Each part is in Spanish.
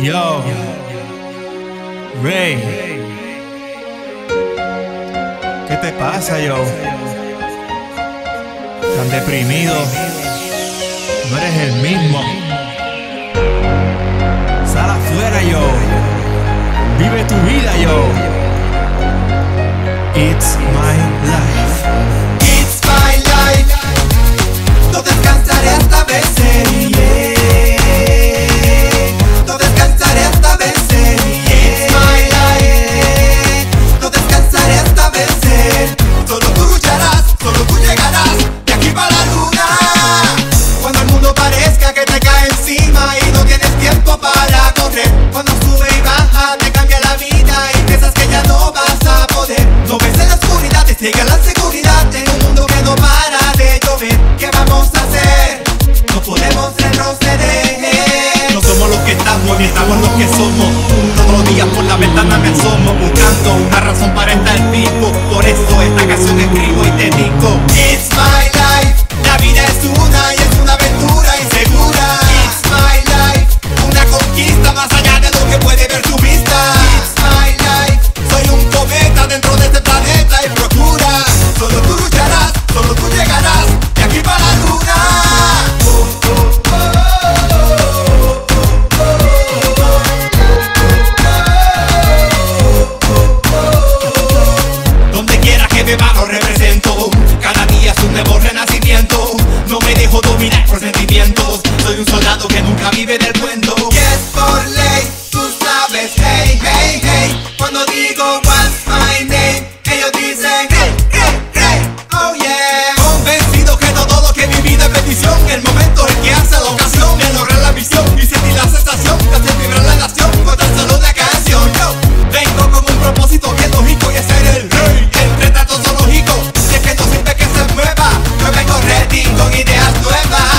Yo, Ray, ¿qué te pasa, yo? Tan deprimido, no eres el mismo. Sal afuera, yo. Vive tu vida, yo. It's my life. It's my life. No descansaré hasta vencer. Llega la seguridad en un mundo que no para de llover. ¿Qué vamos a hacer? No podemos retroceder. No somos los que estamos, ni estamos los que somos. Todos los días por la ventana me asomo, buscando una razón para estar vivo. Por eso esta canción escribo y te digo: It's my life. La vida es una y es una aventura insegura. It's my life. Una conquista más allá de lo que puede ver tu vista. It's my life. Soy un cometa dentro de este planeta y dominar por sentimientos. Soy un soldado que nunca vive del cuento. Y es por ley, tú sabes. Hey, hey, hey. Cuando digo what's my name, ellos dicen hey, hey, hey. Oh yeah. Convencido que todo lo que he vivido es bendición. El momento es el que hace la ocasión. Me logré la visión y sentí la sensación de hacer vibrar la nación con tan solo una canción. Yo vengo con un propósito bien lógico y es ser el rey. El retrato zoológico. Si es que no sirve que se mueva, yo vengo ready con ideas nuevas.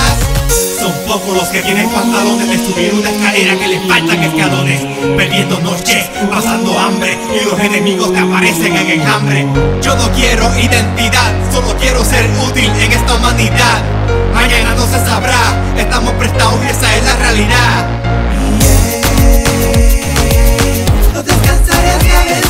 Pocos los que tienen pantalones de subir una escalera que les faltan escalones, perdiendo noche, pasando hambre, y los enemigos te aparecen en enjambre. Yo no quiero identidad, solo quiero ser útil en esta humanidad. Mañana no se sabrá, estamos prestados y esa es la realidad. No descansaré hasta vencer.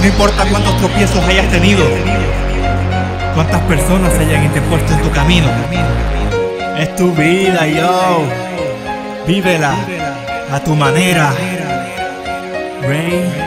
No importa cuántos tropiezos hayas tenido, cuántas personas hayan interpuesto en tu camino. Es tu vida, yo. Vívela a tu manera. Ray.